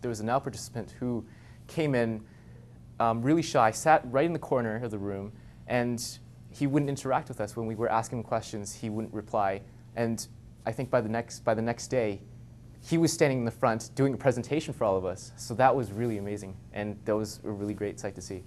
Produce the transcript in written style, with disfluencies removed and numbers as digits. there was a NOW participant who came in really shy, sat right in the corner of the room, and he wouldn't interact with us when we were asking him questions. He wouldn't reply, and I think by the next day, he was standing in the front doing a presentation for all of us. So that was really amazing, and that was a really great sight to see.